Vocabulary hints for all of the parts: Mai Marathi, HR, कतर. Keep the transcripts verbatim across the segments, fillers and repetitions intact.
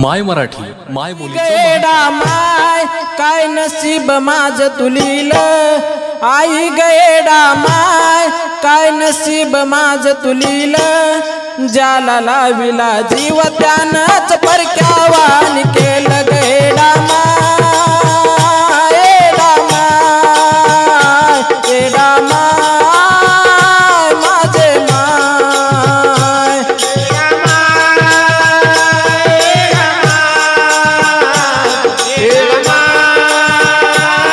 My Marathi माय बोली माय काय नसीब माझ तुलील आई गयेडा माय काय नसीब माझ तुलील ज्याला लाविला जीव त्यानच परक्यावान केलं गयेडा माय एडा माय एडा माय माझे माय एडा माय एडा माय एडा माय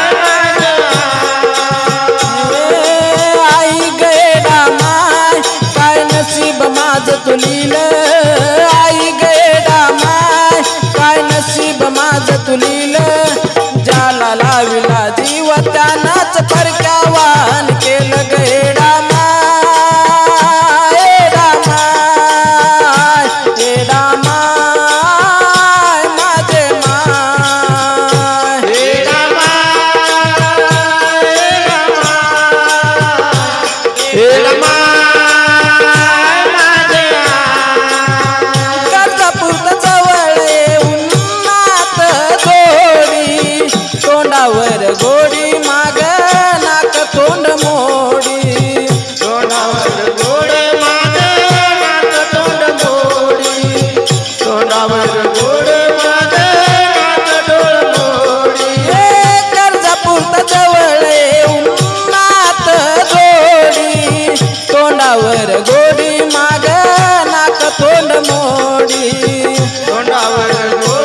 आई गयेडा माय काय नसीब माझ तुलील आई गयेडा माय काय नसीब माझ तुलील जाला लाविला जीव त्यानच परक्यावान केलं गयेडा माय एडा माय एडा माय माझे माय एडा माय एडा माय एडा माय तोंडावर गोडी माग नाक तोंड मोडी तोंडावर गोडी माग नाक तोंड मोडी तोंडावर गोडी माग नाक तोंड मोडी कर्जापुरता जवळ येऊन नात जोडी तोंडावर गोडी माग नाक तोंड मोडी तोंडावर गोडी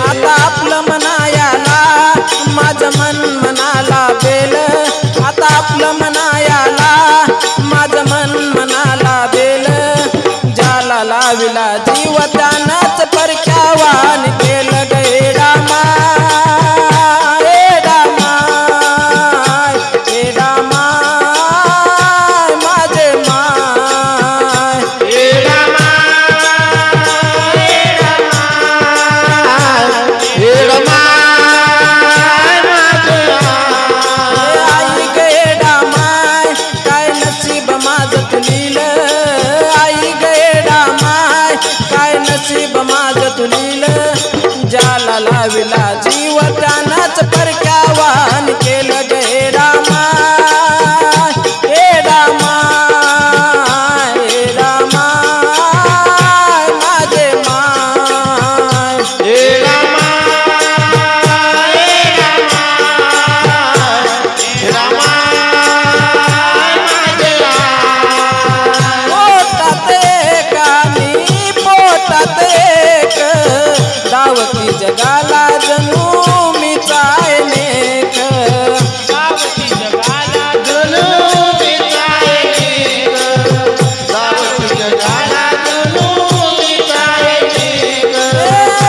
आता आपलं मनायाला माझं मन मनाला बेल जाला लाविला जीव त्यानच परक्यावान केलं गयेडा माय एडा माय एडा माय माझे माय एडा माय एडा माय एडा माय जाला लाविला जीव त्यानच परक्यावान केलं गयेडा माय एडा माय एडा माय माझे माय एडा माय एडा माय एडा माय माझे माय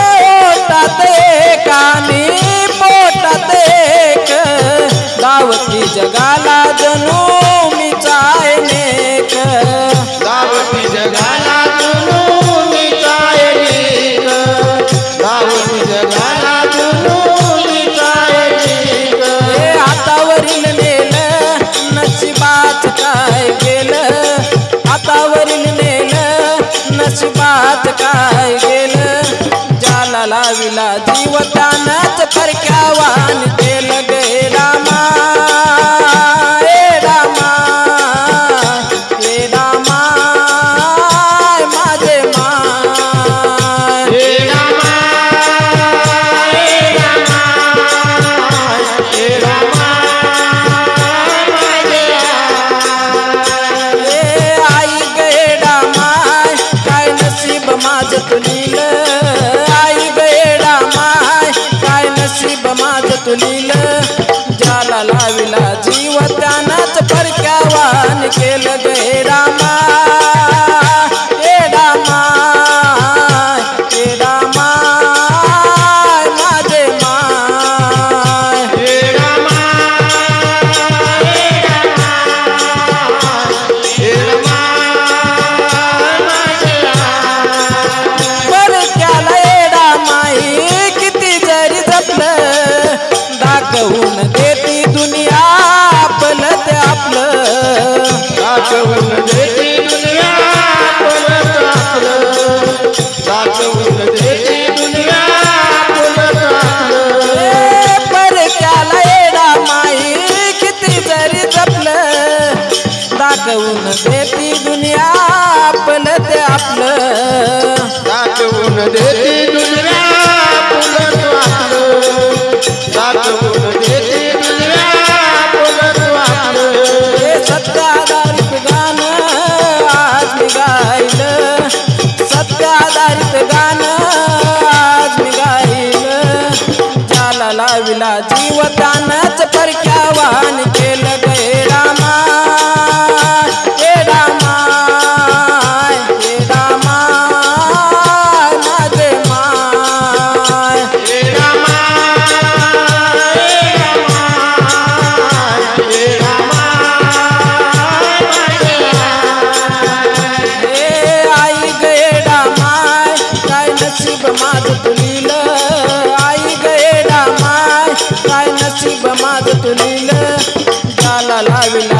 पोटात एक आणि पोटात एक गावती जगाला जणू मीच आहे लेख गावती जगाला जणू मीच आहे लेख गावती जगाला जणू मीच आहे लेख पोटात एक आणि पोटात एक गावती जगाला जणू मीच आहे लेख गावती जगाला जणू मीच आहे लेख गावती जगाला जणू मीच आहे लेख हे हातावरील नेलं नशिबात काय गेलं हातावरील नेलं नशिबात काय गेलं जाला लाविला जीव त्यानच परक्यावान केलं गयेडा माय एडा माय एडा माय माझे माय एडा आई गयेडा माय काय नसीब माझ तुलील जाला लाविला जीव त्यानच परक्यावान केलं गयेडा माय एडा माय एडा माय माझे माय एडा माय एडा माय एडा माय माझे माय दाखवून देती दुनिया आपलं ते आपलं साचवून देती दुनिया साचवून देती दुनिया परक्याला येडा माई किती जरी जपलं दाखवून देती दुनिया आपल ते आपलं दाखवून देती दुनिया दाखवून देती लाविला जीवदानच परक्यावान केलं गेला माय गेला माय गेला माय माझे माय गेला माय गेला माय माझे माय हे आई गेला माय काय नशीब माझं तुलिलं I love you.